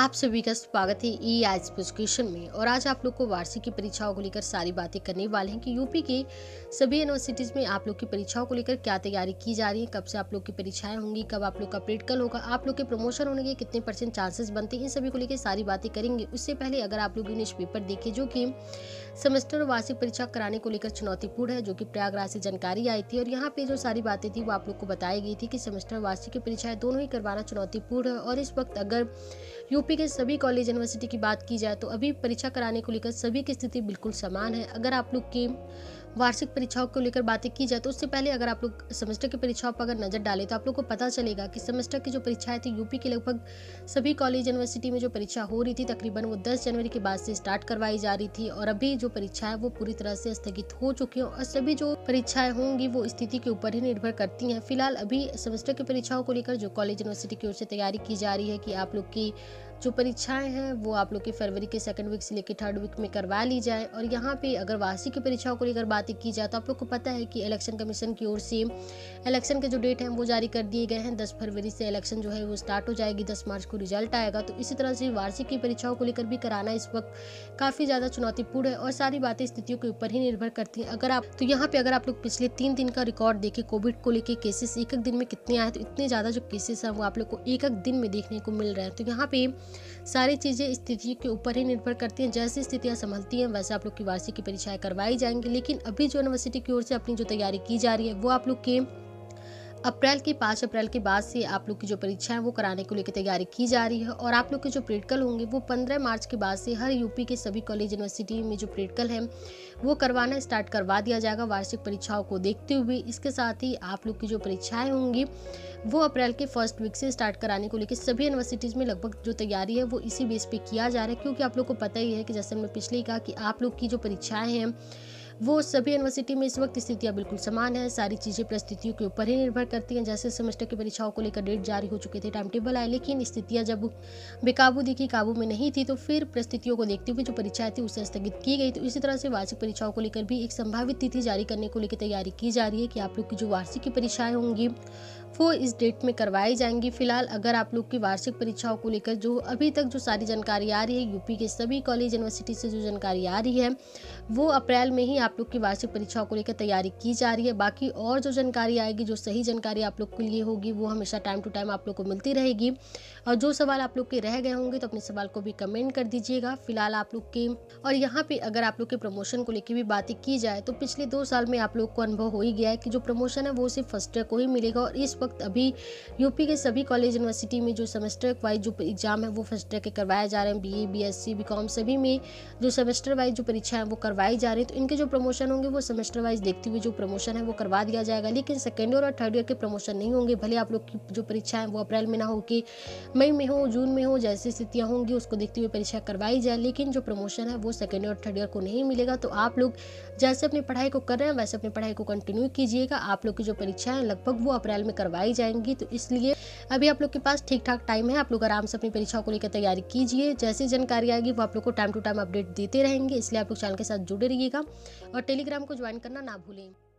आप सभी का स्वागत है ई आज एजुकेशन में। और आज आप लोग को वार्षिक की परीक्षाओं को लेकर सारी बातें करने वाले हैं कि यूपी के सभी यूनिवर्सिटीज़ में आप लोग की परीक्षाओं को लेकर क्या तैयारी की जा रही है, कब से आप लोग की परीक्षाएं होंगी, कब आप लोग का प्रैक्टिकल होगा, आप लोग के प्रमोशन होने के कितने % चांसेस बनते हैं, इन सभी को लेकर सारी बातें करेंगे। उससे पहले अगर आप लोग न्यूज़ पेपर देखे जो कि सेमेस्टर और वार्षिक परीक्षा कराने को लेकर चुनौतीपूर्ण है, जो कि प्रयागराज से जानकारी आई थी और यहाँ पर जो सारी बातें थी वो आप लोग को बताई गई थी कि सेमेस्टर वार्षिक की परीक्षाएँ दोनों ही करवाना चुनौतीपूर्ण है। और इस वक्त अगर यूपी के सभी कॉलेज यूनिवर्सिटी की बात की जाए तो अभी परीक्षा कराने को लेकर सभी की स्थिति बिल्कुल समान है। अगर आप लोग की वार्षिक परीक्षाओं को लेकर बातें की जाए तो उससे पहले अगर आप लोग सेमेस्टर की परीक्षाओं पर अगर नज़र डालें तो आप लोग को पता चलेगा कि सेमेस्टर की जो परीक्षाएं थी यूपी के लगभग सभी कॉलेज यूनिवर्सिटी में जो परीक्षा हो रही थी तकरीबन वो 10 जनवरी के बाद से स्टार्ट करवाई जा रही थी और अभी जो परीक्षा है वो पूरी तरह से स्थगित हो चुकी है और सभी जो परीक्षाएँ होंगी वो स्थिति के ऊपर ही निर्भर करती हैं। फिलहाल अभी सेमेस्टर की परीक्षाओं को लेकर जो कॉलेज यूनिवर्सिटी की ओर से तैयारी की जा रही है कि आप लोग की जो परीक्षाएं हैं वो आप लोग के फरवरी के 2nd वीक से लेकर 3rd वीक में करवा ली जाए। और यहाँ पे अगर वार्षिक की परीक्षाओं को लेकर बातें की जाए तो आप लोग को पता है कि इलेक्शन कमीशन की ओर से इलेक्शन के जो डेट हैं वो जारी कर दिए गए हैं। 10 फरवरी से इलेक्शन जो है वो स्टार्ट हो जाएगी, 10 मार्च को रिजल्ट आएगा। तो इसी तरह से वार्षिक की परीक्षाओं को लेकर भी कराना इस वक्त काफ़ी ज़्यादा चुनौतीपूर्ण है और सारी बातें स्थितियों के ऊपर ही निर्भर करती हैं। यहाँ पर अगर आप लोग पिछले 3 दिन का रिकॉर्ड देखें कोविड को लेकर केसेस एक दिन में कितने आए तो इतने ज़्यादा जो केसेस हैं वो आप लोग को एक दिन में देखने को मिल रहे हैं। तो यहाँ पे सारी चीज़ें स्थिति के ऊपर ही निर्भर करती हैं। जैसी स्थितियां संभलती हैं वैसे आप लोग की वार्षिक की परीक्षाएं करवाई जाएंगी। लेकिन अभी जो यूनिवर्सिटी की ओर से अपनी जो तैयारी की जा रही है वो आप लोग के 5 अप्रैल के बाद से आप लोग की जो परीक्षाएं वो कराने को लेकर तैयारी की जा रही है। और आप लोग के जो प्रैक्टिकल होंगे वो 15 मार्च के बाद से हर यूपी के सभी कॉलेज यूनिवर्सिटी में जो प्रैक्टिकल है वो करवाना स्टार्ट करवा दिया जाएगा वार्षिक परीक्षाओं को देखते हुए। इसके साथ ही आप लोग की जो परीक्षाएँ होंगी वो अप्रैल के 1st वीक से स्टार्ट कराने को लेकर सभी यूनिवर्सिटीज़ में लगभग जो तैयारी है वो इसी बेस पर किया जा रहा है, क्योंकि आप लोग को पता ही है कि जैसे हमने पिछले ही कहा कि आप लोग की जो परीक्षाएँ हैं वो सभी यूनिवर्सिटी में इस वक्त स्थितियां बिल्कुल समान है। सारी चीज़ें परिस्थितियों के ऊपर ही निर्भर करती हैं। जैसे सेमेस्टर की परीक्षाओं को लेकर डेट जारी हो चुके थे, टाइम टेबल आए, लेकिन स्थितियां जब बेकाबू दिखी, काबू में नहीं थी, तो फिर परिस्थितियों को देखते हुए जो परीक्षाएं थी उसे स्थगित की गई। तो इसी तरह से वार्षिक परीक्षाओं को लेकर भी एक संभावित तिथि जारी करने को लेकर तैयारी की जा रही है कि आप लोग की जो वार्षिक की परीक्षाएँ होंगी वो इस डेट में करवाई जाएंगी। फिलहाल अगर आप लोग की वार्षिक परीक्षाओं को लेकर जो अभी तक जो सारी जानकारी आ रही है यूपी के सभी कॉलेज यूनिवर्सिटी से जो जानकारी आ रही है वो अप्रैल में ही आप लोग की वार्षिक परीक्षाओं को लेकर तैयारी की जा रही है। बाकी और जो जानकारी आएगी, जो सही जानकारी आप लोग के लिए होगी, वो हमेशा टाइम टू टाइम आप लोग को मिलती रहेगी। और जो सवाल आप लोग के रह गए होंगे तो अपने सवाल को भी कमेंट कर दीजिएगा। फिलहाल आप लोग के और यहाँ पर अगर आप लोग के प्रमोशन को लेकर भी बातें की जाए तो पिछले 2 साल में आप लोग को अनुभव हो ही गया है कि जो प्रमोशन है वो सिर्फ 1st ईयर को ही मिलेगा। और इस वक्त अभी यूपी के सभी कॉलेज यूनिवर्सिटी में जो सेमेस्टर वाइज जो एग्ज़ाम है वो 1st ईयर के करवाए जा रहे हैं। BA, BSc, BCom सभी में जो सेमेस्टर वाइज जो परीक्षा है वो करवाई जा रही है। तो इनके जो प्रमोशन होंगे वो सेमेस्टर वाइज देखते हुए जो प्रमोशन है वो करवा दिया जाएगा, लेकिन 2nd ईयर और 3rd ईयर के प्रमोशन नहीं होंगे। भले आप लोग की जो परीक्षा है वो अप्रैल में ना हो कि मई में हो, जून में हो, जैसी स्थितियाँ होंगी उसको देखते हुए परीक्षा करवाई जाए, लेकिन जो प्रमोशन है वो 2nd ईयर और 3rd ईयर को नहीं मिलेगा। तो आप लोग जैसे अपनी पढ़ाई को कर रहे हैं वैसे अपनी पढ़ाई को कंटिन्यू कीजिएगा। आप लोग की जो परीक्षा है लगभग वो अप्रैल में करवाई जाएंगी। तो इसलिए अभी आप लोग के पास ठीक ठाक टाइम है, आप लोग आराम से अपनी परीक्षाओं को लेकर तैयारी कीजिए। जैसी जानकारी आएगी वो आप लोग को टाइम टू टाइम अपडेट देते रहेंगे, इसलिए आप लोग चैनल के साथ जुड़े रहिएगा और टेलीग्राम को ज्वाइन करना ना भूलें।